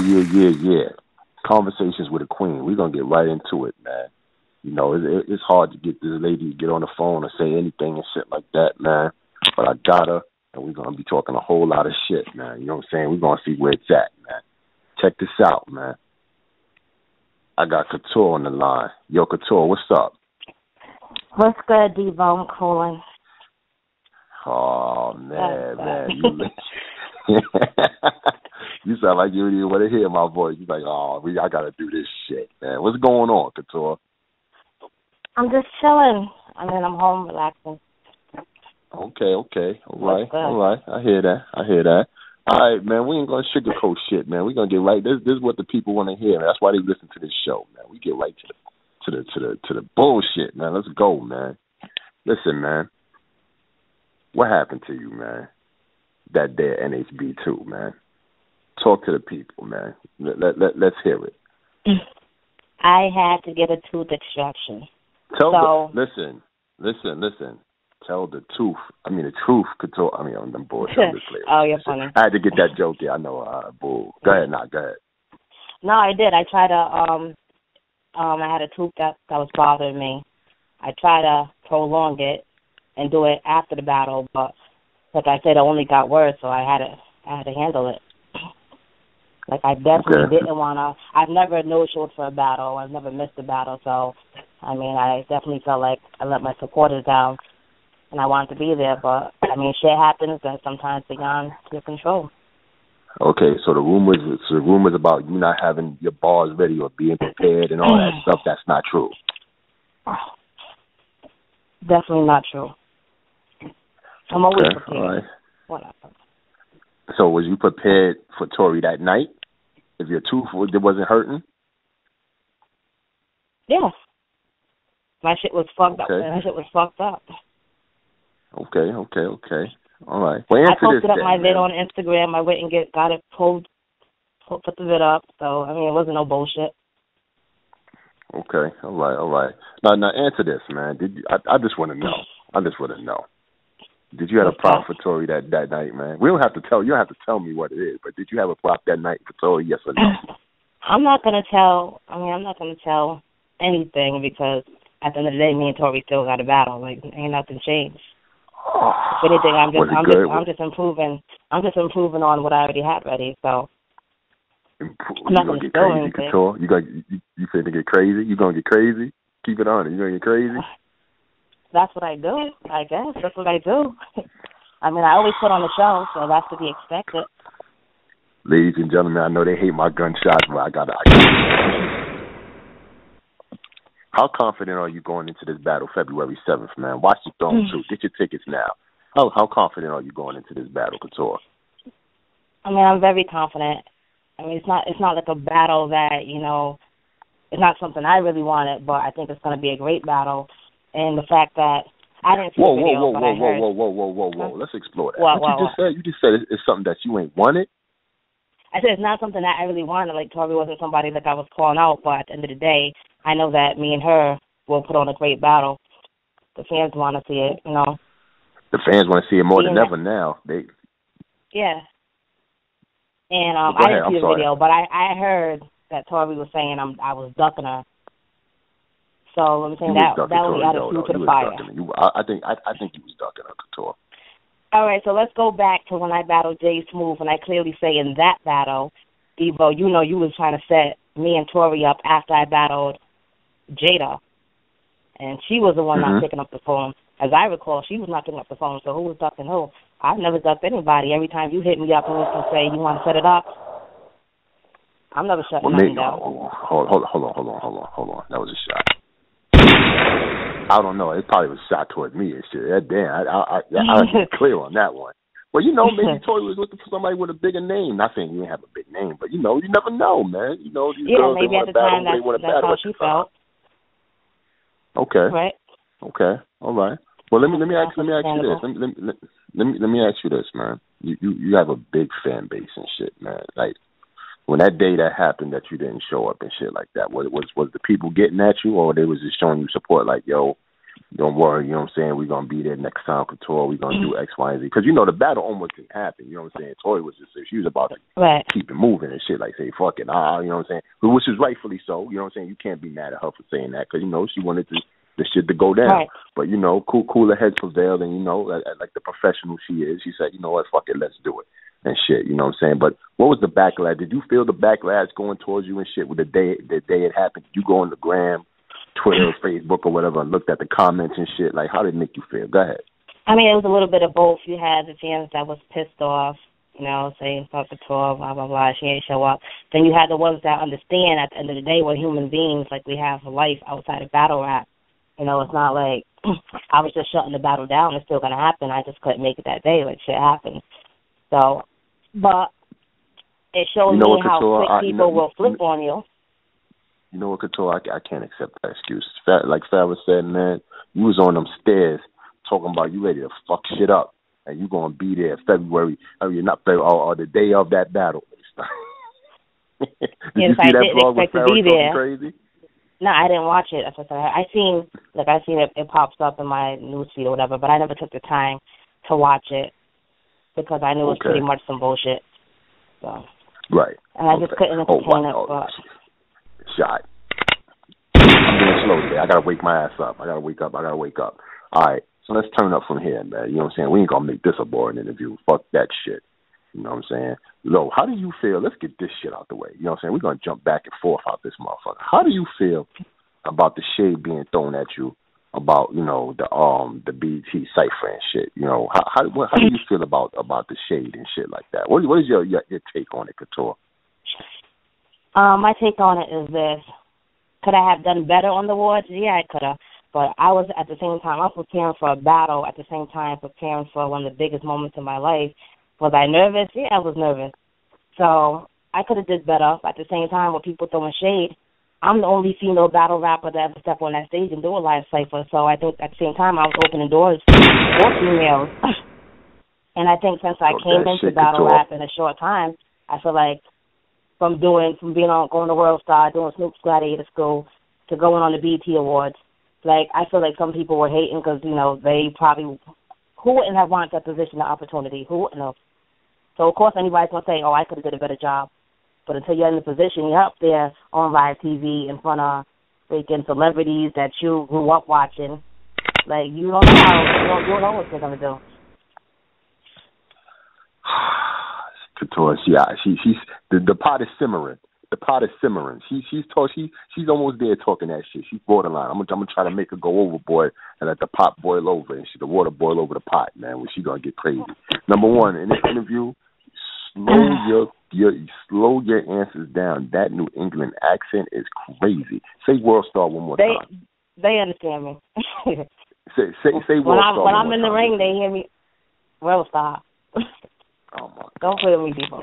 Yeah. Conversations with a queen. We're going to get right into it, man. You know, it's hard to get this lady to get on the phone and say anything and shit like that, man. But I got her, and we're going to be talking a whole lot of shit, man. You know what I'm saying? We're going to see where it's at, man. Check this out, man. I got Couture on the line. Yo, Couture, what's up? What's good, D-Bone? Calling. Oh, man, man. You sound like you didn't want to hear my voice. You're like, oh, I got to do this shit, man. What's going on, Couture? I'm just chilling. I mean, I'm home relaxing. Okay. All right. I hear that. All right, man, we ain't going to sugarcoat shit, man. We're going to get right. This is what the people want to hear, man. That's why they listen to this show, man. We get right to the bullshit, man. Let's go, man. Listen, man. What happened to you, man? That day at NHB2, man. Talk to the people, man. Let's hear it. I had to get a tooth extraction. Listen. Tell the truth. I mean, the truth could talk. I mean, on them bullshit. Oh, you're funny. I had to get that joke. Yeah, I know. Bull. Go ahead. No, I did. I tried to. I had a tooth that was bothering me. I tried to prolong it and do it after the battle, but like I said, it only got worse. So I had to handle it. Like I definitely didn't want to. I've never no-showed for a battle. I've never missed a battle. So, I mean, I definitely felt like I let my supporters down. And I wanted to be there, but, I mean, shit happens, and sometimes beyond your control. Okay, so the rumors about you not having your bars ready or being prepared and all that stuff, that's not true. Definitely not true. I'm always prepared. All right. Whatever. So was you prepared for Tori that night? If your tooth wasn't hurting? Yes. My shit was fucked up. My shit was fucked up. Okay. All right. Well, I posted up my vid on Instagram. I went and got it pulled, put the vid up. So, I mean, it wasn't no bullshit. Okay. All right. Now answer this, man. Did you, I just want to know. Did you have a prop for Tori that night, man? We don't have to tell. You don't have to tell me what it is, but did you have a prop that night for Tori, yes or no? I'm not going to tell anything because at the end of the day, me and Tori still got a battle. Like, ain't nothing changed. If anything, I'm just improving on what I already had ready. So I'm not gonna get crazy, Couture. You said to get crazy. You gonna get crazy. Keep it on. You gonna get crazy. That's what I do. I guess that's what I do. I mean, I always put on the show, so that's to be expected. Ladies and gentlemen, I know they hate my gunshots, but I gotta. How confident are you going into this battle February 7th, man? Watch the Throne, too. Get your tickets now. How confident are you going into this battle, Couture? I mean, I'm very confident. I mean, it's not like a battle that, you know, it's not something I really wanted, but I think it's going to be a great battle. And the fact that I didn't see the video, but I heard... Whoa. Let's explore that. You just said it's something that you ain't wanted? I said it's not something that I really wanted. Like, Tori wasn't somebody that I was calling out, but at the end of the day... I know that me and her will put on a great battle. The fans want to see it, you know. The fans want to see it more than ever now. Yeah. And I didn't see the video, but I heard that Tori was saying I was ducking her. So I'm saying that would be out of fuel to the fire. I think you was ducking her, Couture. All right, so let's go back to when I battled Jai Smoove, and I clearly say in that battle, Devo, you know you was trying to set me and Tori up after I battled Jada, and she was the one not picking up the phone. As I recall, she was not picking up the phone, so who was ducking who? I've never ducked anybody. Every time you hit me up and say, you want to set it up, I'm never shutting nothing down. Hold on. That was a shot. I don't know. It probably was a shot toward me and shit. I get clear on that one. Well, you know, maybe Tori was looking for somebody with a bigger name. Not saying you didn't have a big name, but, you know, you never know, man. You know, these girls, they want to battle. They want to battle. That's how she felt. Okay. Right. Okay. All right. Well, let me ask you this, man. You have a big fan base and shit, man. Like, when that day that happened that you didn't show up and shit like that, was the people getting at you, or they was just showing you support like, yo, don't worry, you know what I'm saying, we're going to be there next time for Tori, we're going to do X, Y, and Z. Because, you know, the battle almost didn't happen, you know what I'm saying? Tori was just, she was about to keep it moving and shit, like, say, fuck it, you know what I'm saying? Which is rightfully so, you know what I'm saying? You can't be mad at her for saying that, because, you know, she wanted to, the shit to go down. Right. But, you know, cooler heads prevailed, and, you know, like the professional she is, she said, you know what, fuck it, let's do it. And shit, you know what I'm saying? But what was the backlash? Did you feel the backlash going towards you and shit with the day it happened? Did you go on the gram, Twitter, Facebook, or whatever, and looked at the comments and shit? Like, how did it make you feel? Go ahead. I mean, it was a little bit of both. You had the fans that was pissed off, you know, saying fuck the tour, blah, blah, blah, she ain't show up. Then you had the ones that understand at the end of the day we're human beings, like we have a life outside of battle rap. You know, it's not like I was just shutting the battle down. It's still going to happen. I just couldn't make it that day. Like, shit happened. So, but it shows me how quick people will flip on you. You know what, Couture, I can't accept that excuse. Like Farrah said, man, you was on them stairs talking about you ready to fuck shit up, and you going to be there February, I mean, not February, or the day of that battle. Did you see that vlog with Farrah going crazy? No, I didn't watch it. I seen it pops up in my newsfeed or whatever, but I never took the time to watch it because I knew it was pretty much some bullshit. So. Right. And I just couldn't entertain it. But shot. I'm doing slow today. I gotta wake my ass up. I gotta wake up. All right. So let's turn up from here, man. You know what I'm saying? We ain't gonna make this a boring interview. Fuck that shit. You know what I'm saying? Lo, how do you feel? Let's get this shit out the way. You know what I'm saying? We're gonna jump back and forth out this motherfucker. How do you feel about the shade being thrown at you about, you know, the BET cipher and shit? You know, how do you feel about the shade and shit like that? What is your take on it, Couture? My take on it is this. Could I have done better on the awards? Yeah, I could have. But I was, at the same time, I was preparing for a battle, at the same time preparing for one of the biggest moments in my life. Was I nervous? Yeah, I was nervous. So I could have did better. At the same time, with people throwing shade, I'm the only female battle rapper that ever stepped on that stage and do a live cypher. So I think at the same time, I was opening doors for females. And I think since I came into battle rap in a short time, I feel like, from going to World Star, doing Snoop's Gladiator School, to going on the BET Awards. Like, I feel like some people were hating because, you know, they probably, who wouldn't have wanted that position, the opportunity? Who wouldn't have? So, of course, anybody's going to say, I could have did a better job. But until you're in the position, you're up there on live TV in front of freaking celebrities that you grew up watching. Like, you don't know what you're going to do. Couture, she's the pot is simmering. The pot is simmering. She's almost there talking that shit. She's borderline. I'm gonna try to make her go overboard and let the pot boil over and the water boil over the pot, man. When she gonna get crazy. Number one, in this interview, slow your answers down. That New England accent is crazy. Say World Star one more time. They understand me. say World Star. When I'm in the ring, they hear me. World Star. Oh my God. Don't play with me, people.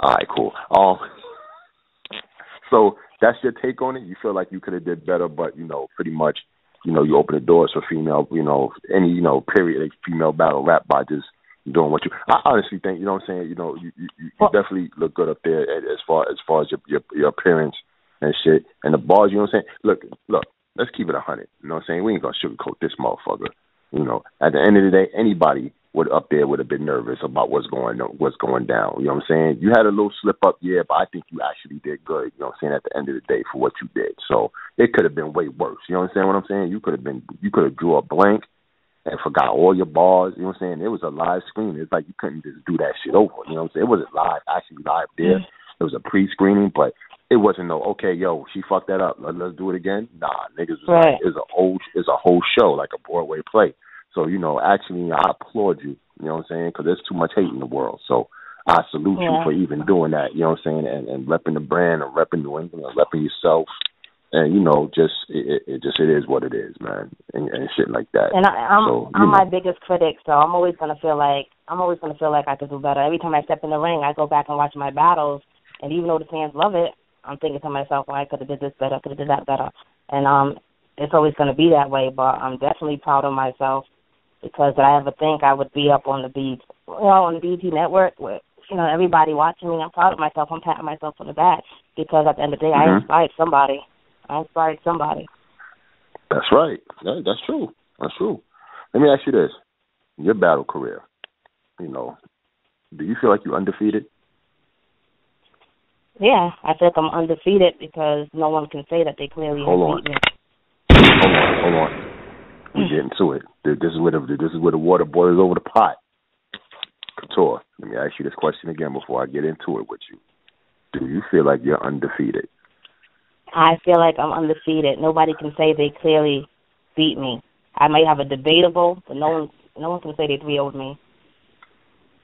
All right, cool. So that's your take on it. You feel like you could have did better, but you know, pretty much, you know, you open the doors for female, you know, any, you know, period, like female battle rap by just doing what you. I honestly think, you know what I'm saying, you know, you definitely look good up there as far as your appearance and shit and the bars. You know what I'm saying? Look, let's keep it 100. You know what I'm saying? We ain't gonna sugarcoat this motherfucker. You know, at the end of the day, anybody would up there would have been nervous about what's going down. You know what I'm saying? You had a little slip up, yeah, but I think you actually did good, you know what I'm saying, at the end of the day for what you did. So it could have been way worse. You know what I'm saying? You could have drew a blank and forgot all your bars, you know what I'm saying? It was a live screen. It's like you couldn't just do that shit over. You know what I'm saying? It wasn't actually live there. It was a pre screening, but it wasn't no, okay, yo, she fucked that up. Let's do it again. Nah, niggas was like, it's a whole show, like a Broadway play. So, you know, actually, I applaud you, you know what I'm saying, because there's too much hate in the world. So I salute you for even doing that, you know what I'm saying, and repping the brand and repping New England and repping yourself. And, you know, just it is what it is, man, and shit like that. And I'm my biggest critic, so I'm always going to feel like I could do better. Every time I step in the ring, I go back and watch my battles, and even though the fans love it, I'm thinking to myself, well, I could have did this better, I could have did that better. And it's always going to be that way, but I'm definitely proud of myself. Because I ever think I would be up on the BET network with, you know, everybody watching me. I'm proud of myself. I'm patting myself on the back because at the end of the day, I inspired somebody. That's right. That's true. That's true. Let me ask you this. In your battle career, you know, do you feel like you're undefeated? Yeah, I feel like I'm undefeated because no one can say that they clearly beat me. Hold on. We're getting to it. This is where the water boils over the pot. Couture, let me ask you this question again before I get into it with you. Do you feel like you're undefeated? I feel like I'm undefeated. Nobody can say they clearly beat me. I may have a debatable, but no one can say they beat me.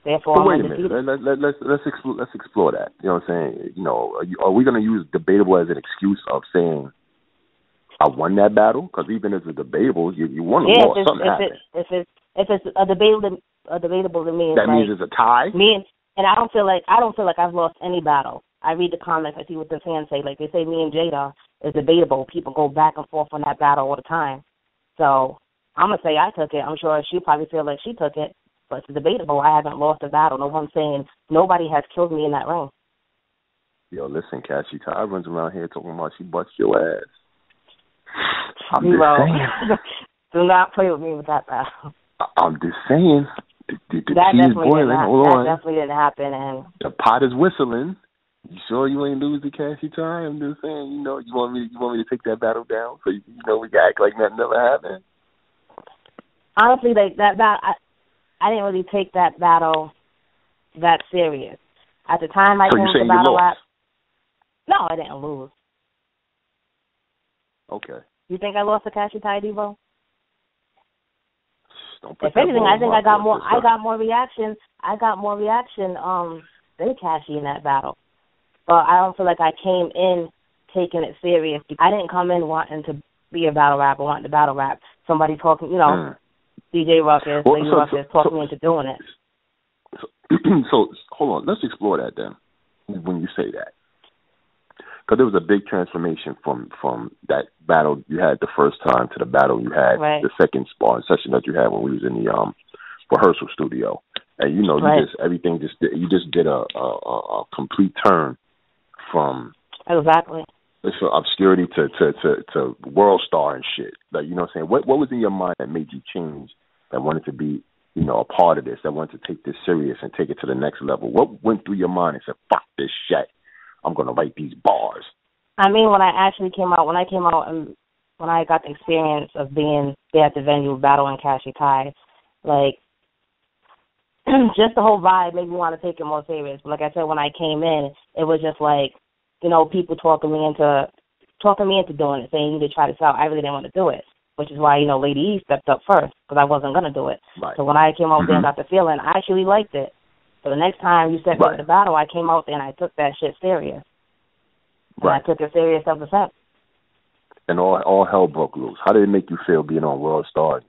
Therefore, but wait a minute. Let's explore that. You know what I'm saying? You know, are we going to use debatable as an excuse of saying I won that battle? Because even as a debatable, you won the war. If it's a debatable to me, that means it's a tie. And I don't feel like I've lost any battle. I read the comments. I see what the fans say. Like, they say me and Jada is debatable. People go back and forth on that battle all the time. So I'm going to say I took it. I'm sure she probably feels like she took it. But it's debatable. I haven't lost a battle. No one's saying nobody has killed me in that ring. Yo, listen, Cassie Ty runs around here talking about she busts your ass. I'm just saying. Do not play with me with that battle. I'm just saying. The cheese boiling. That definitely didn't happen. And the pot is whistling. You sure you ain't lose the Cassie Ty? I'm just saying. You know, you want me to take that battle down so we can act like nothing never happened. Honestly, like that battle, I didn't really take that battle that serious at the time. I came to the battle app. No, I didn't lose. Okay. You think I lost to Cassie Ty, Devo? If anything, I think I got more reaction than Cassie in that battle. But I don't feel like I came in taking it serious. I didn't come in wanting to be a battle rapper, wanting to battle rap. Somebody talking, you know, DJ Ruckus, Lady Ruckus, talking me into doing it. So hold on, let's explore that then. When you say that, because there was a big transformation from that battle you had the first time to the battle you had the second sparring session that you had when we was in the rehearsal studio, and you know you just did a complete turn from obscurity to World Star and shit. Like, you know what I'm saying? What was in your mind that made you change, that wanted to be, you know, a part of this, that wanted to take this serious and take it to the next level? What went through your mind and said, fuck this shit, I'm going to write these bars? I mean, when I got the experience of being there at the venue battling Cassie Ty, like, just the whole vibe made me want to take it more serious. But like I said, when I came in, it was just like, you know, people talking me into doing it, saying you need to try this out. I really didn't want to do it, which is why, you know, Lady E stepped up first, because I wasn't going to do it. Right. So when I came out there and got the feeling, I actually liked it. So the next time you set me to the battle, I came out there and I took that shit serious. And I took it serious self-defense. And all hell broke loose. How did it make you feel being on World Star,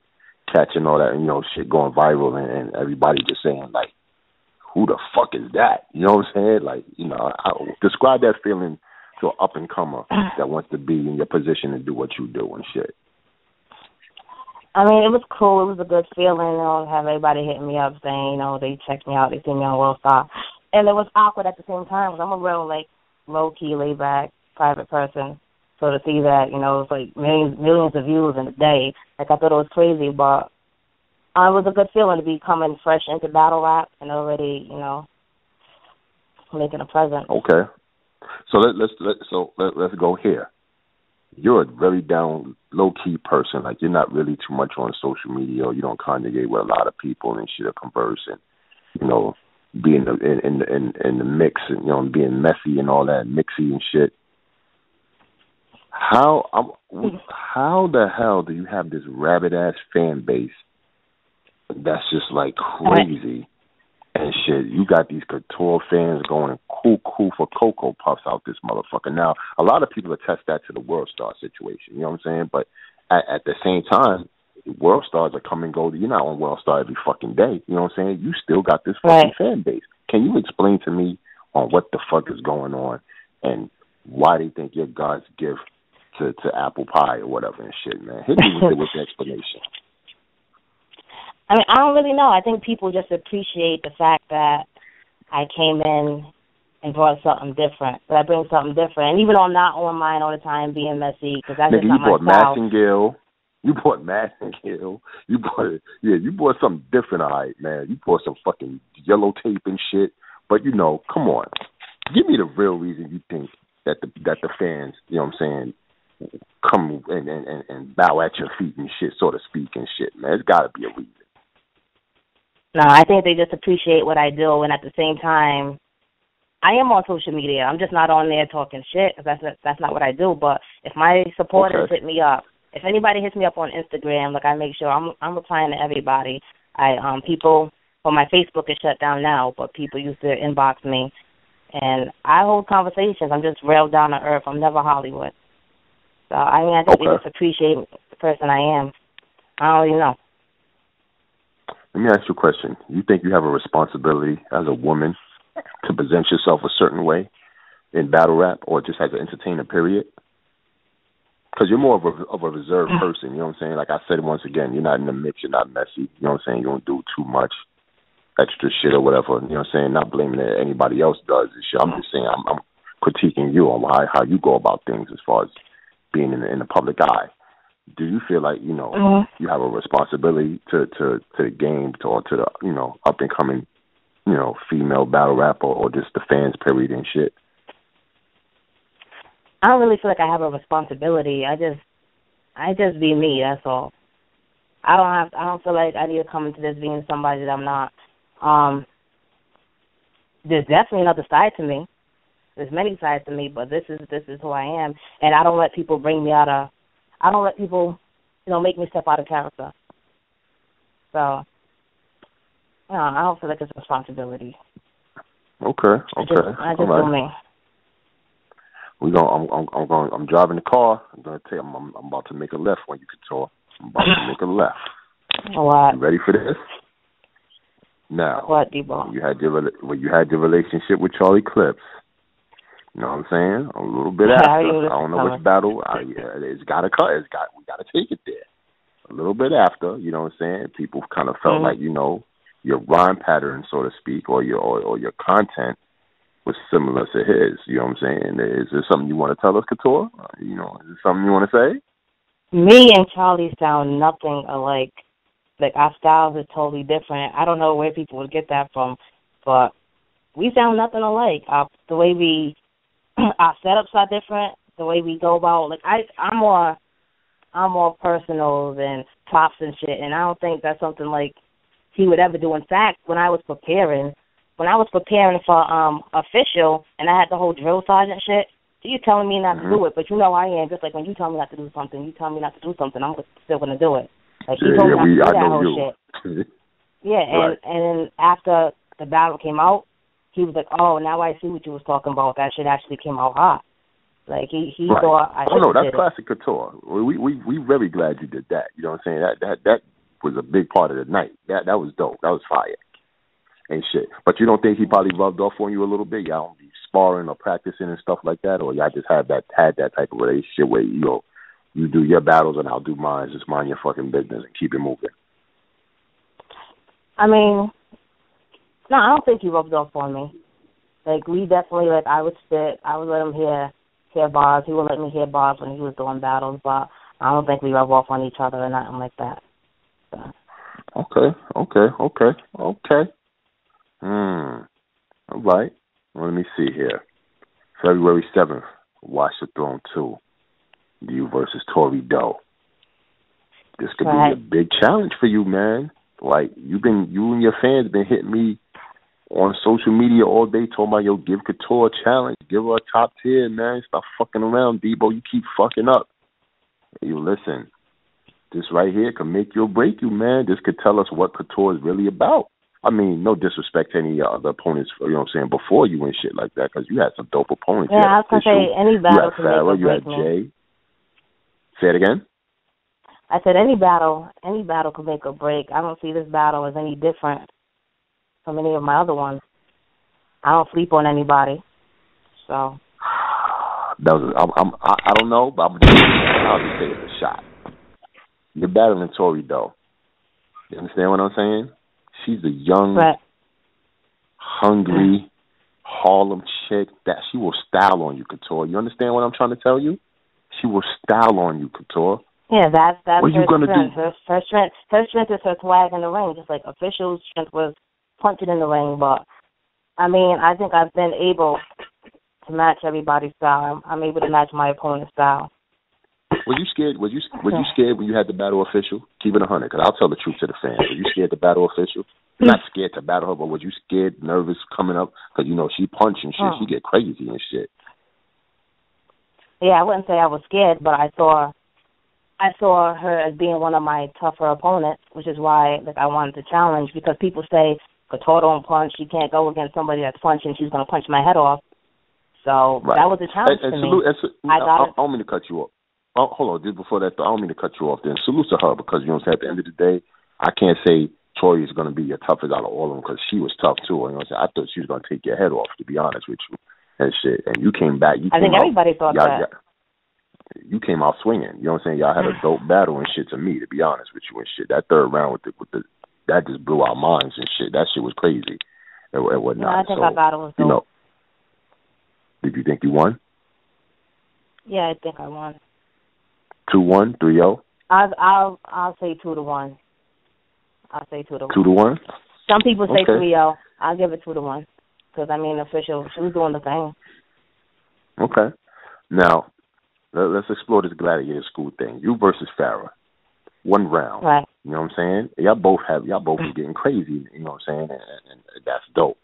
catching all that, you know, shit going viral and everybody just saying, like, who the fuck is that? You know what I'm saying? Like, you know, describe that feeling to an up-and-comer that wants to be in your position and do what you do and shit. I mean, it was cool. It was a good feeling. You know, have everybody hitting me up saying, you know, they checked me out. They seen me on World Star. And it was awkward at the same time because I'm a real, like, low-key, laid-back, private person. So to see that, you know, it was like millions of views in a day. Like, I thought it was crazy, but it was a good feeling to be coming fresh into battle rap and already, you know, making a present. Okay, so let's go here. You're a very down, low key person. Like, you're not really too much on social media. Or you don't congregate with a lot of people and shit, or converse, and, you know, being in the mix and, you know, being messy and all that, mixy and shit. How the hell do you have this rabid ass fan base? That's just, like, crazy and shit. You got these Couture fans going cuckoo for Cocoa Puffs out this motherfucker. Now, a lot of people attest that to the World Star situation, you know what I'm saying? But at the same time, World Stars are come and go. You're not on World Star every fucking day, you know what I'm saying? You still got this fucking fan base. Can you explain to me on what the fuck is going on and why they think you're God's gift to apple pie or whatever and shit, man? Hit me with the explanation. I mean, I don't really know. I think people just appreciate the fact that I came in and brought something different. But I bring something different. And even though I'm not online all the time being messy, because that's just not my style. You brought Massingale, You bought Madden Hill. You bought something different, all right, man. You bought some fucking yellow tape and shit. But, you know, come on. Give me the real reason you think that the fans, you know what I'm saying, come and bow at your feet and shit, so to speak, and shit, man. There's got to be a reason. No, I think they just appreciate what I do, and at the same time, I am on social media. I'm just not on there talking shit, because that's not what I do. But if my supporters hit me up, if anybody hits me up on Instagram, like, I make sure I'm replying to everybody. People, well, my Facebook is shut down now, but people used to inbox me, and I hold conversations. I'm just real down to earth. I'm never Hollywood. So I mean, I think they just appreciate the person I am. I don't even know. Let me ask you a question. You think you have a responsibility as a woman to present yourself a certain way in battle rap, or just as an entertainer, period? Because you're more of a reserved person, you know what I'm saying? Like I said once again, you're not in the mix, you're not messy, you know what I'm saying? You don't do too much extra shit or whatever, you know what I'm saying? Not blaming that anybody else does this shit. I'm just saying I'm critiquing you on how you go about things as far as being in the public eye. Do you feel like, you know, you have a responsibility to the game, to the, you know, up-and-coming, you know, female battle rap or just the fans, period, and shit? I don't really feel like I have a responsibility. I just be me, that's all. I don't feel like I need to come into this being somebody that I'm not. There's definitely another side to me. There's many sides to me, but this is who I am. And I don't let people make me step out of character. So, you know, I don't feel like it's a responsibility. Okay. I just do me. I'm driving the car. I'm gonna tell you, I'm about to make a left when you can talk. I'm about to make a left. What? You ready for this? Now, what, D-Ball? When you had your relationship with Charlie Clips. You know what I'm saying? A little bit after. I don't know which battle. It's got to cut. We got to take it there. A little bit after, you know what I'm saying? People kind of felt like, you know, your rhyme pattern, so to speak, or your content was similar to his. You know what I'm saying? Is there something you want to tell us, Couture? You know, is there something you want to say? Me and Charlie sound nothing alike. Like, our styles are totally different. I don't know where people would get that from, but we sound nothing alike. The way we... our setups are different, the way we go about, like, I'm more personals and props and shit, and I don't think that's something, like, he would ever do. In fact, when I was preparing for official, and I had the whole drill sergeant shit, so you're telling me not to do it, but you know I am. Just like when you tell me not to do something, I'm still going to do it. Like, you told me not to do that whole shit. Yeah, and after the battle came out, he was like, oh, now I see what you was talking about. That shit actually came out hot. Like, he thought I should have did it. Oh, no, that's classic Couture. We very glad you did that. You know what I'm saying? That was a big part of the night. That was dope. That was fire and shit. But you don't think he probably rubbed off on you a little bit? Y'all don't be sparring or practicing and stuff like that? Or y'all just had that type of relationship where, you know, you do your battles and I'll do mine. Just mind your fucking business and keep it moving? I mean... no, I don't think he rubbed off on me. Like, we definitely, like, I would let him hear bars. He would let me hear bars when he was doing battles, but I don't think we rub off on each other or nothing like that. So. Okay. All right. Well, let me see here. February 7th, Watch the Throne 2. You versus Tori Doe. This could be a big challenge for you, man. Like, you and your fans been hitting me on social media all day, talking about, yo, give Couture a challenge, give her a top tier, man. Stop fucking around, Debo. You keep fucking up. You listen, this right here can make you or break you, man. This could tell us what Couture is really about. I mean, no disrespect to any other opponents, you know what I'm saying, before you and shit like that, because you had some dope opponents. Yeah, I was going to say, any battle can make or break me. You had Jay. Say it again? I said any battle could make or break. I don't see this battle as any different from any of my other ones. I don't sleep on anybody, so. I don't know, but I'll just say it's a shot. You're battling Tori Doe. You understand what I'm saying? She's a young, hungry Harlem chick that she will style on you, Couture. You understand what I'm trying to tell you? She will style on you, Couture. Yeah, that's what her strength. Her strength is her swag in the ring. Just like official strength was punching in the ring. But, I mean, I think I've been able to match everybody's style. I'm able to match my opponent's style. Were you scared? Were you scared when you had to battle official? Keep it 100, because I'll tell the truth to the fans. Were you scared to battle official? Not scared to battle her, but were you scared, nervous coming up? Because, you know, she punch and shit. Oh. She get crazy and shit. Yeah, I wouldn't say I was scared, but I saw her as being one of my tougher opponents, which is why I wanted to challenge, because people say Couture don't punch, she can't go against somebody that's punching, she's going to punch my head off. So right. That was a challenge to me. I don't mean to cut you off. Oh, hold on, just before that, I don't mean to cut you off then. Salute to her, because, you know what I'm saying, at the end of the day, I can't say Tori is going to be your toughest out of all of them, because she was tough too. You know what I'm saying? I thought she was going to take your head off, to be honest with you, and shit. And you came back. I think everybody thought that. You came out swinging. You know what I'm saying? Y'all had a dope battle and shit, to me, to be honest with you, and shit. That third round with the that just blew our minds and shit. That shit was crazy and whatnot. Yeah, I think our battle was dope. You know, did you think you won? Yeah, I think I won. 2-1, 3-0? I'll say 2-1. I'll say 2-1. 2-1? Some people say 3-0. I'll give it 2-1. Because, I mean, official, she was doing the thing. Okay. Now, let's explore this Gladiator School thing. You versus Phara. One round. Right. You know what I'm saying? Y'all both are getting crazy, you know what I'm saying? And that's dope.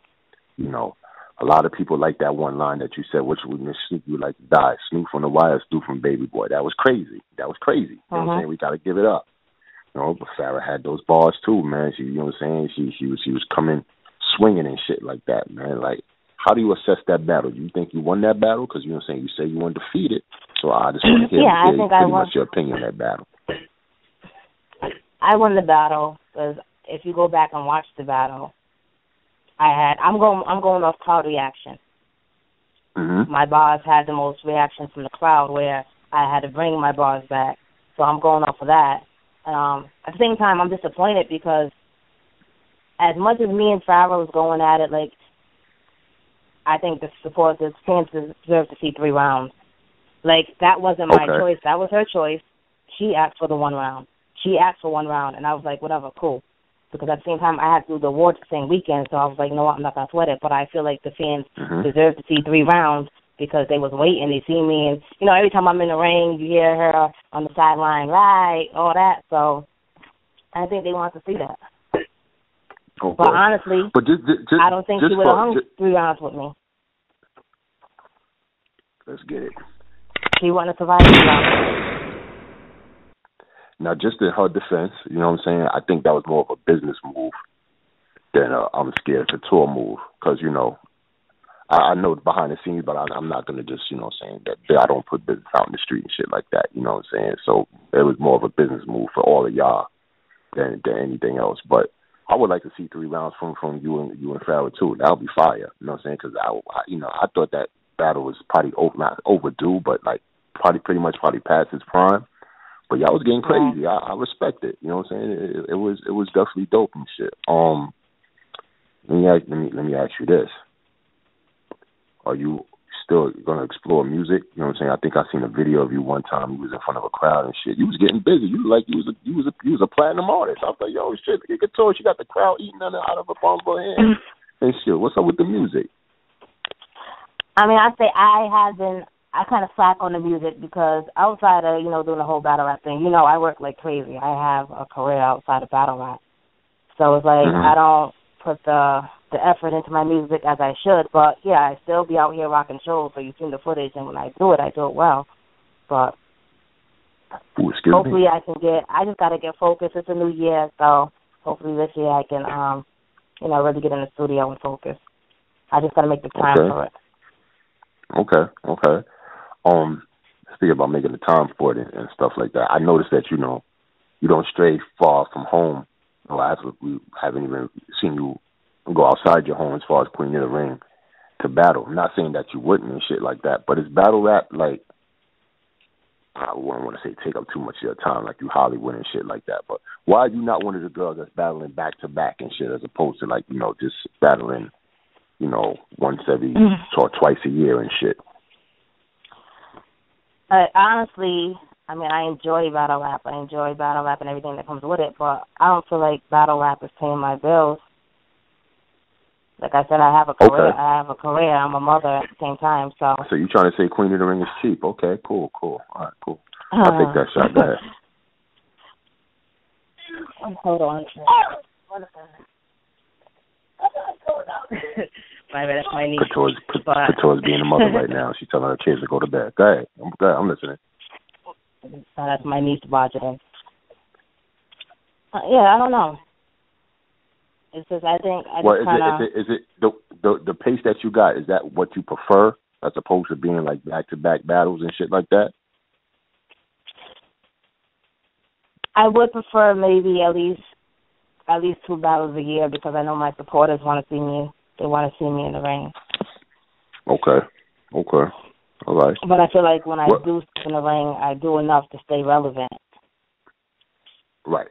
You know, a lot of people like that one line that you said, which would Miss Snoop, you like to die. Snoop from the wires, Snoop from Baby Boy. That was crazy. You know what I'm saying? We got to give it up. You know, but Phara had those bars too, man. She, you know what I'm saying? She was coming swinging and shit like that, man. Like, how do you assess that battle? Do you think you won that battle? Because, you know what I'm saying, you say you won defeated. So I just want to hear pretty much your opinion on that battle. I won the battle because if you go back and watch the battle, I'm going off crowd reaction. Mm-hmm. My bars had the most reaction from the crowd, where I had to bring my bars back. So I'm going off of that. At the same time, I'm disappointed because as much as me and Phara was going at it, like, I think the supporters deserve to see 3 rounds. Like, that wasn't my choice. That was her choice. She asked for the one round. And I was like, whatever, cool. Because at the same time, I had to do the awards the same weekend, so I was like, no, I'm not going to sweat it. But I feel like the fans deserve to see 3 rounds because they was waiting. They see me. And, you know, every time I'm in the ring, you hear her on the sideline, right, all that. So I think they want to see that. Okay. But honestly, I don't think she would have hung 3 rounds with me. Let's get it. She wouldn't have survived 3 rounds. Now, just in her defense, you know what I'm saying, I think that was more of a business move than a I'm scared Couture move. Because, you know, I know it's behind the scenes, but I'm not going to just, you know what I'm saying, that I don't put business out in the street and shit like that. You know what I'm saying? So it was more of a business move for all of y'all than anything else. But I would like to see 3 rounds from you and Phara too. That would be fire. You know what I'm saying? Because I thought that battle was probably not overdue, but like pretty much past its prime. But y'all was getting crazy. Yeah. I respect it. You know what I'm saying? It was definitely dope and shit. Let me ask you this: are you still gonna explore music? You know what I'm saying? I think I seen a video of you one time. You was in front of a crowd and shit. You was getting busy. You was a platinum artist. I thought, yo, shit, look at Couture. She got the crowd eating out of a palm of her hand and shit. What's up with the music? I mean, I'd say I kind of slack on the music because outside of, you know, doing the whole battle rap thing, you know, I work like crazy. I have a career outside of battle rap. So it's like I don't put the effort into my music as I should. But, yeah, I still be out here rocking shows, so you've seen the footage. And when I do it well. But hopefully I can get – I just got to get focused. It's a new year, so hopefully this year I can, you know, really get in the studio and focus. I just got to make the time for it. Okay. Speaking about making the time for it and stuff like that, I noticed that, you know, you don't stray far from home. You know, we haven't even seen you go outside your home as far as Queen of the Ring to battle. I'm not saying that you wouldn't and shit like that, but it's battle rap, like, I wouldn't want to say take up too much of your time, like you Hollywood and shit like that, but why are you not one of the girls that's battling back-to-back and shit as opposed to, like, you know, just battling, you know, once every or twice a year and shit? Honestly, I mean, I enjoy battle rap. I enjoy battle rap and everything that comes with it, but I don't feel like battle rap is paying my bills. Like I said, I have a career. Okay. I have a career. I'm a mother at the same time. So you're trying to say Queen of the Ring is cheap. Okay, cool. All right, cool. I'll take that shot. Go ahead. Hold on. My bad, that's my niece. Couture's being a mother right now. She's telling her kids to go to bed. Go ahead. I'm listening. That's my niece watching. Yeah, I don't know. It's just is it the pace that you got? Is that what you prefer as opposed to being like back-to-back battles and shit like that? I would prefer maybe at least 2 battles a year because I know my supporters want to see me. They want to see me in the ring. Okay. All right. But I feel like when I do step in the ring, I do enough to stay relevant. Right.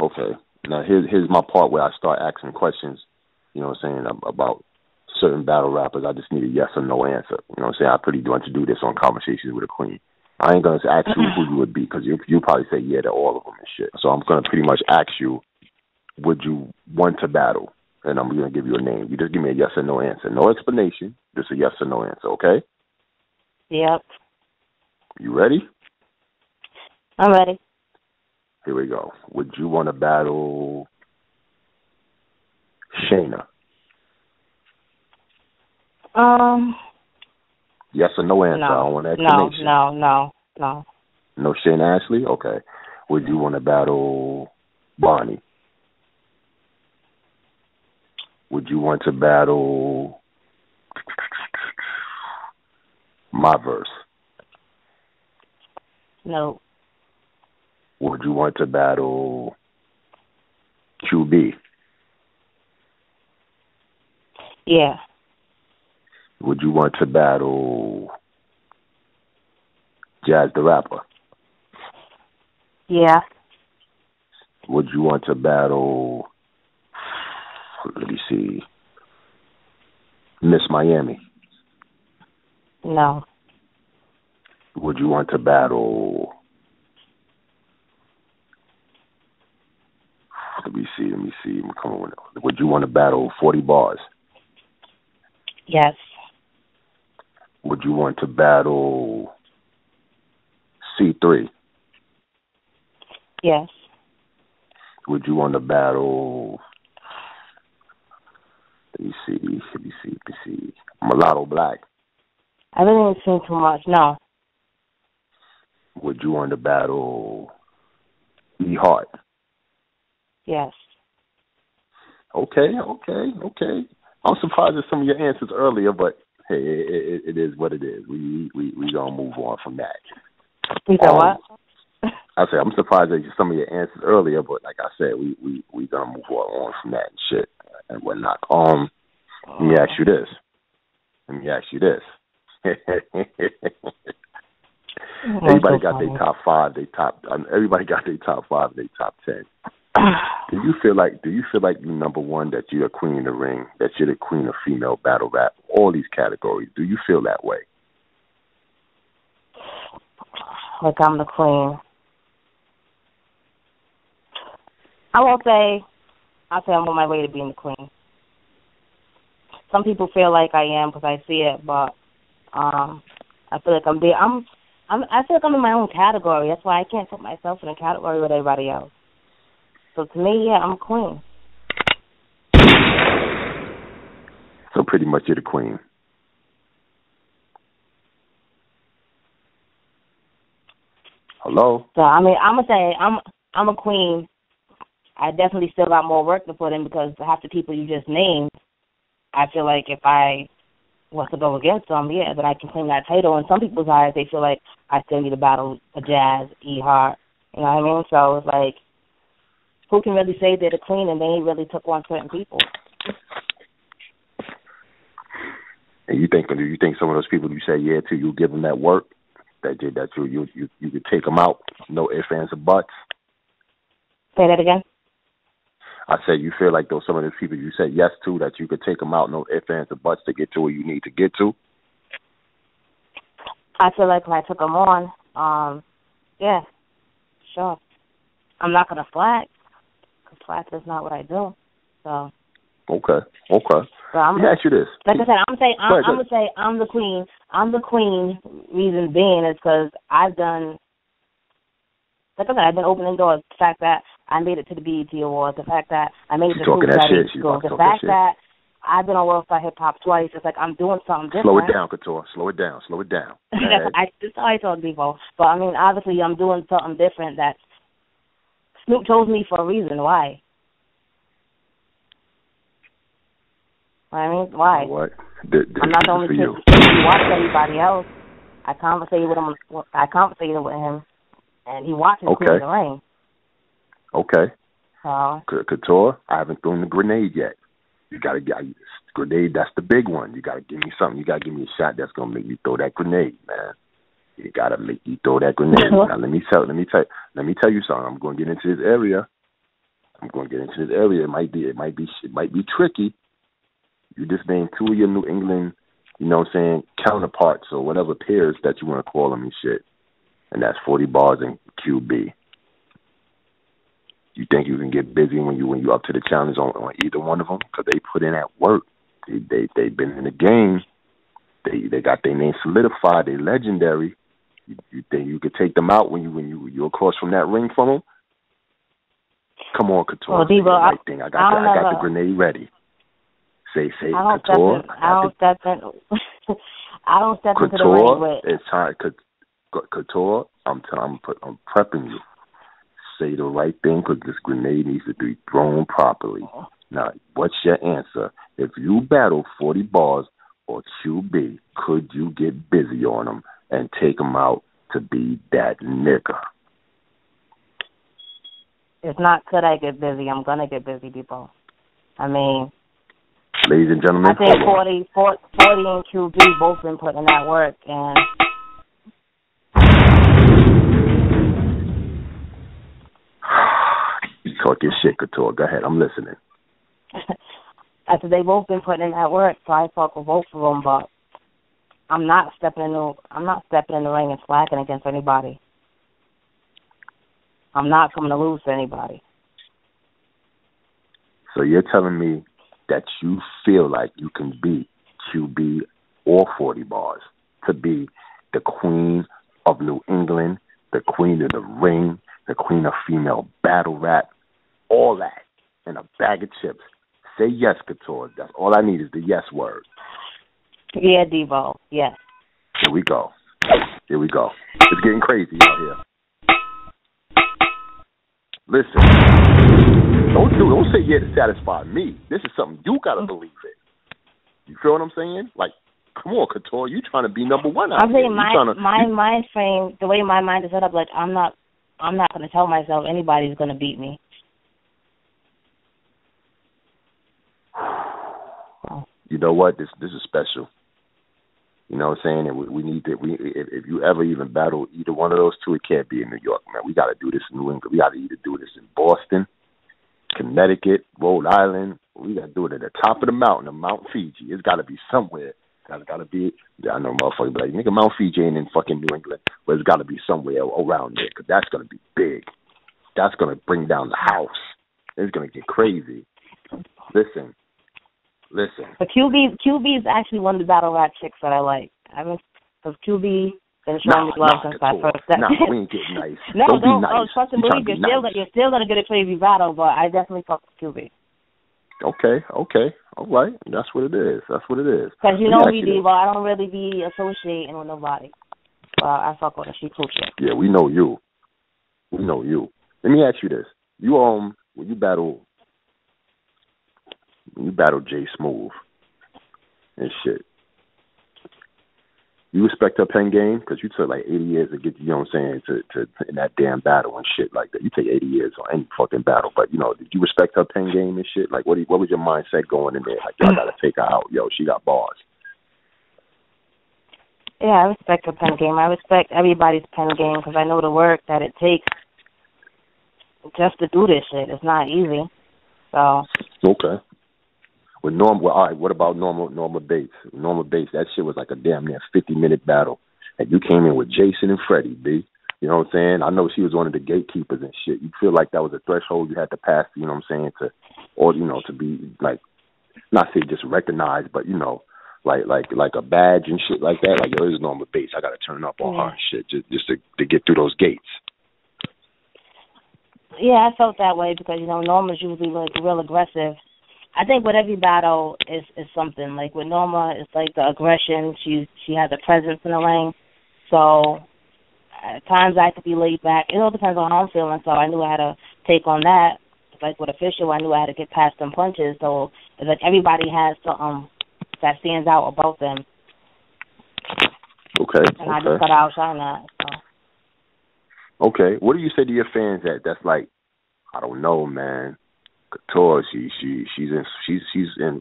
Okay. Now, here's my part where I start asking questions, you know what I'm saying, about certain battle rappers. I just need a yes or no answer. You know what I'm saying? I pretty much do this on Conversations with a Queen. I ain't going to ask you who you would be because you'll probably say yeah to all of them and shit. So I'm going to pretty much ask you, would you want to battle? And I'm going to give you a name. You just give me a yes or no answer. No explanation. Just a yes or no answer, okay? Yep. You ready? I'm ready. Here we go. Would you want to battle Shayna? Yes or no answer. No, I don't want explanation. No. No Shayna Ashley? Okay. Would you want to battle Bonnie? Would you want to battle my verse? No. Would you want to battle QB? Yeah. Would you want to battle Jaz the Rapper? Yeah. Would you want to battle, let me see, Miss Miami? No. Would you want to battle, let me see, I'm coming with it. Would you want to battle 40 Barrs? Yes. Would you want to battle C3? Yes. Would you want to battle, let me see, Mulatto Black? I really didn't see too much, no. Would you want to battle E Hart? Yes. Okay. I'm surprised at some of your answers earlier, but hey, it is what it is. We gonna move on from that. You know what? I said I'm surprised at some of your answers earlier, but like I said, we gonna move on from that and shit and whatnot. Let me ask you this. Everybody got their top 5, their top 10. Do you feel like you're number one, that you're a queen in the ring, that you're the queen of female battle rap, all these categories? Do you feel that way? Like I'm the queen. I won't say. I'll say I'm on my way to being the queen. Some people feel like I am because I see it, but I feel like I'm there. I feel like I'm in my own category. That's why I can't put myself in a category with everybody else. So to me, yeah, I'm a queen. So pretty much you're the queen. Hello? So, I mean, I'm going to say I'm a queen. I definitely still got more work to put in because half the people you just named, I feel like if I was to go against them, yeah, then I can claim that title. In some people's eyes, they feel like I still need to battle a Jazz, E Hart. You know what I mean? So it's like, who can really say they're the queen and they ain't really took on certain people? And you think some of those people you say yeah to, you give them that work, that you could take them out, no ifs, ands, or buts? Say that again? I said you feel like those some of those people you said yes to, that you could take them out, no ifs, ands, or buts to get to where you need to get to? I feel like when I took them on, Yeah, sure. I'm not going to flag, because flag is not what I do. So. Okay. So I'm, let me ask you this. Like I said, I'm going to say I'm the queen. I'm the queen, reason being is because I've done, like I said, I've been opening doors. The fact that I made it to the BET Awards, the fact that I made it to Snoop's Gladiator School, the fact that I've been on World Star Hip Hop twice. It's like I'm doing something different. Slow it down, Couture. Slow it down. That's how I told people. But, I mean, obviously I'm doing something different that Snoop chose me for a reason. Why? I mean, why? You know what? I'm not the only kid who watches anybody else. I conversate with him. And he watches King of the Ring. Okay. So. Couture, I haven't thrown the grenade yet. You got to get grenade. That's the big one. You got to give me something. You got to give me a shot that's gonna make me throw that grenade, man. You got to make me throw that grenade. Now let me tell you something. I'm gonna get into this area. It might be tricky. You just named two of your New England, you know what I'm saying, counterparts or whatever peers that you want to call them and shit. And that's 40 bars and QB. You think you can get busy when you up to the challenge on either one of them? Because they put in at work. They've been in the game. They got their name solidified. They legendary. You think you could take them out when you're across from that ring from them? Come on, Couture. Well, Diva, I got the grenade ready. Say Couture. I don't step into the ring with. It's time, Couture. I'm prepping you. Say the right thing because this grenade needs to be thrown properly. Now, what's your answer? If you battle 40 bars or QB, could you get busy on them and take them out to be that nigga? It's not could I get busy. I'm going to get busy, people. I mean, ladies and gentlemen, I think 40 and QB both been putting in that work, and talk your shit, Couture. Go ahead. I'm listening. I said they both been putting in that work, so I fuck with both of them. But I'm not stepping in the ring and slacking against anybody. I'm not coming to lose to anybody. So you're telling me that you feel like you can beat QB or 40 bars to be the queen of New England, the queen of the ring, the queen of female battle rap. All that in a bag of chips. Say yes, Couture. That's all I need is the yes word. Yeah, Devo. Yes. Here we go. It's getting crazy out here. Listen, don't say yeah to satisfy me. This is something you gotta believe in. You feel what I'm saying? Like, come on, Couture. You trying to be number one out here. My mind frame, the way my mind is set up, like I'm not gonna tell myself anybody's gonna beat me. You know what? This is special. You know what I'm saying? And we need to. If you ever even battle either one of those two, it can't be in New York, man. We got to do this in New England. We got to either do this in Boston, Connecticut, Rhode Island. We got to do it at the top of the mountain, of Mount Fiji. It's got to be somewhere. Got to be. I know, motherfucker, but like, nigga, Mount Fiji ain't in fucking New England, but it's got to be somewhere around there because that's gonna be big. That's gonna bring down the house. It's gonna get crazy. Listen. But QB is actually one of the battle rap chicks that I like. I mean, because QB been showing me love since I first stepped. Nah, we ain't getting nice. No, don't. Nice. Oh, trust and believe, you're still gonna get a crazy battle, but I definitely fuck with QB. Okay, all right. That's what it is. Because you know me, Diva. I don't really be associating with nobody. I fuck with her. She cool shit. Yeah, we know you. Let me ask you this: you when you battle Jai Smoove and shit, you respect her pen game? Because you took like 80 years to get, you know what I'm saying, to in that damn battle and shit like that. You take 80 years on any fucking battle, but, you know, did you respect her pen game and shit? Like, what was your mindset going in there? Like, y'all gotta take her out. Yo, she got bars. Yeah, I respect her pen game. I respect everybody's pen game because I know the work that it takes just to do this shit. It's not easy. So. Okay. All right, what about Norma Bates? Norma Bates, that shit was like a damn near 50-minute battle. And you came in with Jason and Freddie, B. You know what I'm saying? I know she was one of the gatekeepers and shit. You feel like that was a threshold you had to pass, you know what I'm saying, to, or, you know, to be, like, not say just recognized, but, you know, like a badge and shit like that. Like, yo, this is Norma Bates. I got to turn up on her and shit just to get through those gates. Yeah, I felt that way because, you know, Norma's usually like real aggressive. I think with every battle is something. Like with Norma, it's like the aggression. She has a presence in the ring. So at times I could be laid back. It all depends on how I'm feeling. So I knew I had to take on that. Like with Official, I knew I had to get past them punches. So it's like everybody has something that stands out about them. Okay. And I just cut out shine that. So. Okay. What do you say to your fans that's like, I don't know, man. Couture, she's in.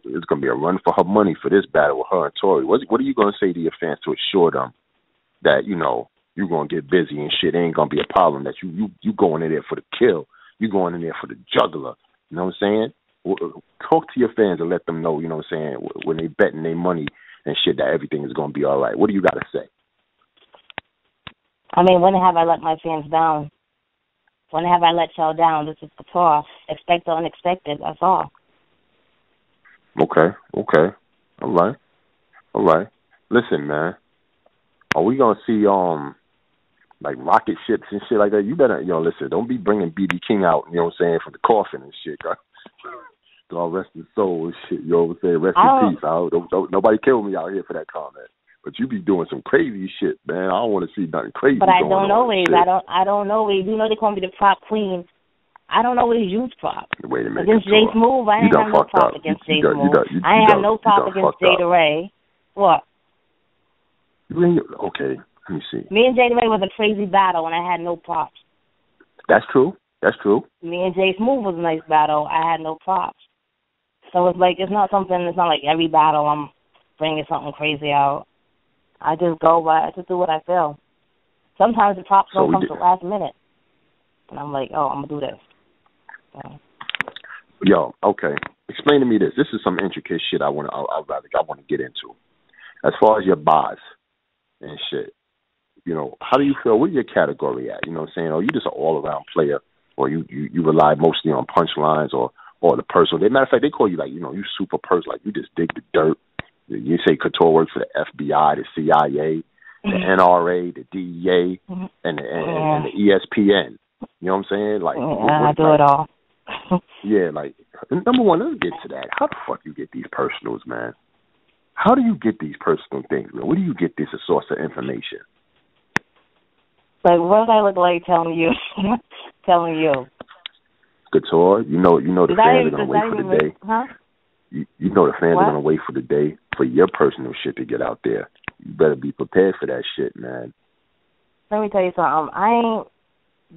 It's gonna be a run for her money for this battle with her and Tori. What are you gonna say to your fans to assure them that you know you're gonna get busy and shit? It ain't gonna be a problem. That you going in there for the kill. You going in there for the juggler. You know what I'm saying? Talk to your fans and let them know. You know what I'm saying? When they betting their money and shit, that everything is gonna be all right. What do you gotta say? I mean, when have I let my fans down? When have I let y'all down? This is Couture. Expect the unexpected. That's all. Okay. All right. Listen, man. Are we gonna see like rocket ships and shit like that? You better, yo, listen. Don't be bringing BB King out. You know what I'm saying? From the coffin and shit. God rest his soul and shit. You know what I'm saying? Rest in peace. Don't nobody kill me out here for that comment. But you be doing some crazy shit, man. I don't want to see nothing crazy. But I don't always. I don't always. You know they call me the prop queen. I don't always use props. Wait a minute. Against Jay Smoove, I ain't have no prop against Jay Smoove. I ain't have no prop against Jada Raye. What? Okay, let me see. Me and Jada Raye was a crazy battle, and I had no props. That's true. Me and Jay Smoove was a nice battle. I had no props. So it's like it's not like every battle I'm bringing something crazy out. I just go by, I just do what I feel. Sometimes the props don't come to the last minute. And I'm like, oh, I'm going to do this. So. Yo, okay. Explain to me this. This is some intricate shit I want to get into. As far as your bars and shit, you know, how do you feel? Where's your category at? You know what I'm saying? Are you just an all-around player or you rely mostly on punchlines or the personal? As a matter of fact, they call you like, you know, you super purse, like you just dig the dirt. You say Couture works for the FBI, the CIA, the NRA, the DEA, and the ESPN. You know what I'm saying? Like, I do it all. Yeah, like, number one, let's get to that. How the fuck you get these personals, man? How do you get these personal things, man? Where do you get this source of information? Like, what do I look like telling you? Couture, you know the fans are going to wait for the day. Huh? You know the fans are going to wait for the day for your personal shit to get out there. You better be prepared for that shit, man. Let me tell you something.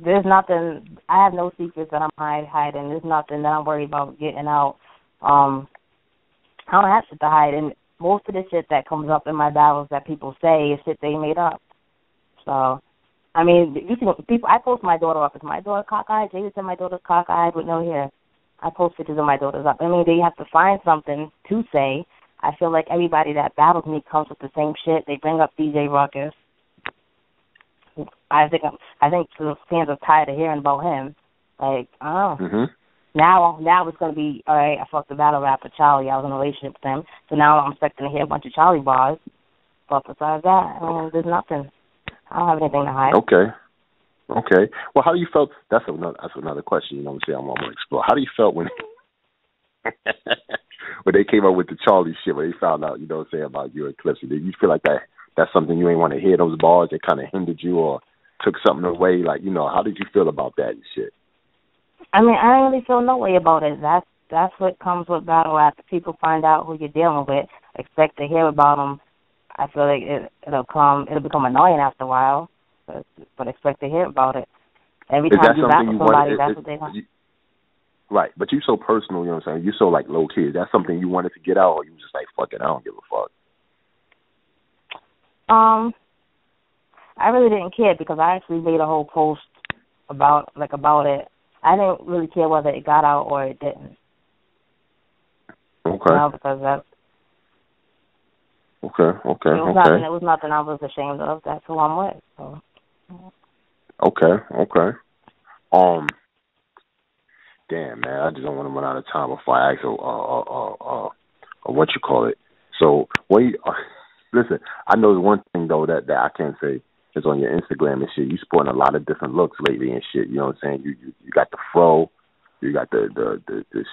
There's nothing, I have no secrets that I'm hiding. There's nothing that I'm worried about getting out. I don't have shit to hide. And most of the shit that comes up in my battles that people say is shit they made up. So, I mean, you can, people. I post my daughter up. Is my daughter cockeyed? Jada said my daughter's cockeyed with no hair. I post pictures of my daughters up. I mean, they have to find something to say. I feel like everybody that battles me comes with the same shit. They bring up DJ Ruckus. I think the fans are tired of hearing about him. Like, oh, now it's going to be, all right, I fucked the battle rapper Charlie. I was in a relationship with him. So now I'm expecting to hear a bunch of Charlie bars. But besides that, I mean, there's nothing. I don't have anything to hide. Okay. Well, how do you felt? That's another question. You know what I'm saying? I'm gonna explore. How do you felt when they came up with the Charlie shit? When they found out, you know what I'm saying, about you and Clips? Did you feel like that's something you ain't want to hear? Those bars that kind of hindered you or took something away? Like, you know, how did you feel about that and shit? I mean, I didn't really feel no way about it. That's what comes with battle rap. People find out who you're dealing with, expect to hear about them. I feel like it'll become annoying after a while. But expect to hear about it. Every time you rap with somebody, that's what they want. Right, but you so personal, you know what I'm saying? You so, like, low-key. That's something you wanted to get out, or you just like, fuck it, I don't give a fuck? I really didn't care because I actually made a whole post about it. I didn't really care whether it got out or it didn't. Okay. No, because that's... Okay. It was nothing I was ashamed of. That's who I'm with, so... Okay. Damn, man, I just don't want to run out of time before I ask what you call it. So, listen, I know there's one thing, though, that I can't say is on your Instagram and shit. You sporting a lot of different looks lately and shit, you know what I'm saying? You got the fro, you got the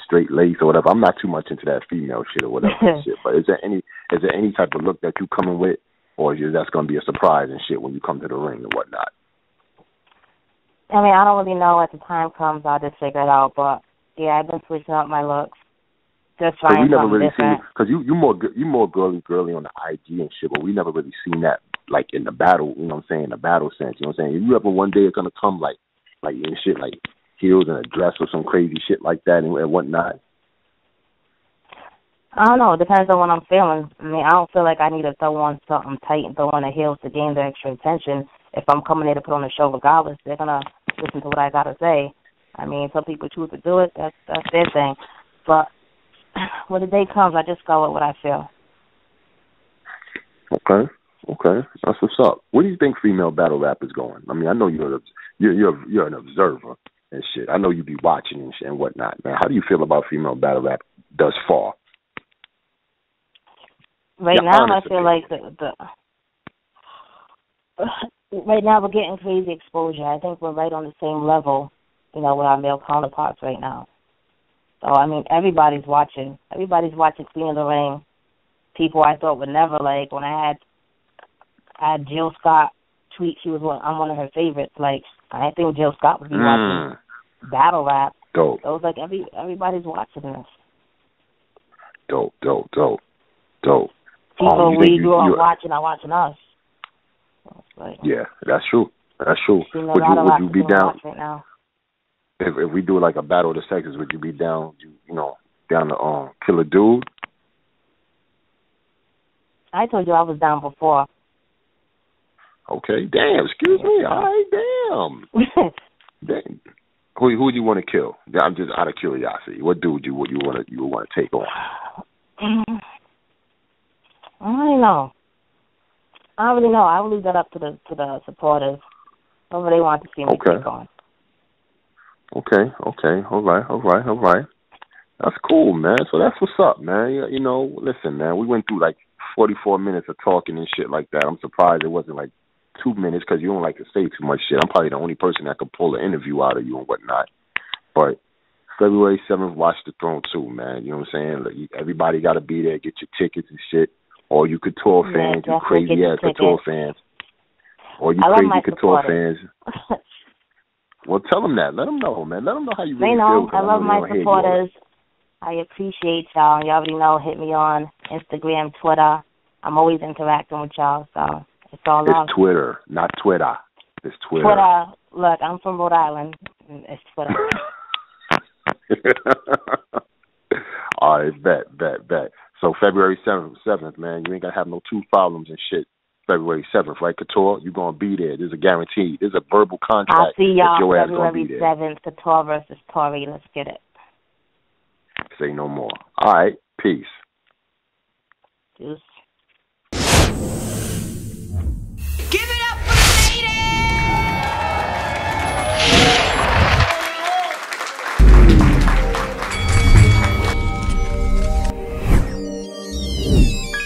straight lace or whatever. I'm not too much into that female shit or whatever and shit, but is there any type of look that you coming with, or is that's going to be a surprise and shit when you come to the ring and whatnot? I mean, I don't really know. At the time comes, I'll just figure it out. But yeah, I've been switching up my looks. Just trying we never really different. Seen because you more girly on the IG and shit, but we never really seen that like in the battle. You know what I'm saying? The battle sense. You know what I'm saying? You ever one day it's gonna come like in shit like heels and a dress or some crazy shit like that and whatnot. I don't know. It depends on what I'm feeling. I mean, I don't feel like I need to throw on something tight and throw on the heels to gain the extra attention. If I'm coming there to put on a show regardless, they're going to listen to what I got to say. I mean, some people choose to do it. That's their thing. But when the day comes, I just go with what I feel. Okay. That's what's up. Where do you think female battle rap is going? I mean, I know you're an observer and shit. I know you be watching and shit and whatnot. Man, how do you feel about female battle rap thus far? Right now we're getting crazy exposure. I think we're right on the same level, you know, with our male counterparts right now. So, I mean, everybody's watching. Everybody's watching Queen of the Ring. People I thought would never, like, when I had Jill Scott tweet, I'm one of her favorites. Like, I think Jill Scott would be watching battle rap. Dope. So it was like everybody's watching this. Dope. People we grew up watching are watching us. Like, yeah, that's true. Would you be down right now? If we do like a battle of the sexes, would you be down? Down to kill a dude. I told you I was down before. Okay, damn. Excuse me. All right, damn. Who do you want to kill? I'm just out of curiosity. What dude you would want to take on? I don't really know. I will leave that up to the supporters, whoever they want to see me take on. Okay. All right. That's cool, man. So that's what's up, man. You know, listen, man, we went through like 44 minutes of talking and shit like that. I'm surprised it wasn't like 2 minutes because you don't like to say too much shit. I'm probably the only person that could pull an interview out of you and whatnot. But February 7th, Watch the Throne 2, man. You know what I'm saying? Like, everybody got to be there, get your tickets and shit. Or you Couture fans, you crazy ass Couture fans. Or you crazy Couture fans. Well, tell them that. Let them know, man. Let them know how you really feel. I love my supporters. I appreciate y'all. You already know. Hit me on Instagram, Twitter. I'm always interacting with y'all, so it's all love. It's Twitter, not Twitter. It's Twitter. Twitter. Look, I'm from Rhode Island. It's Twitter. All right, bet. So February 7th, man, you ain't got to have no two problems and shit. February 7th, right, Couture? You're going to be there. There's a guarantee. There's a verbal contract. I'll see y'all February 7th, Couture versus Tori. Let's get it. Say no more. All right, peace. Peace.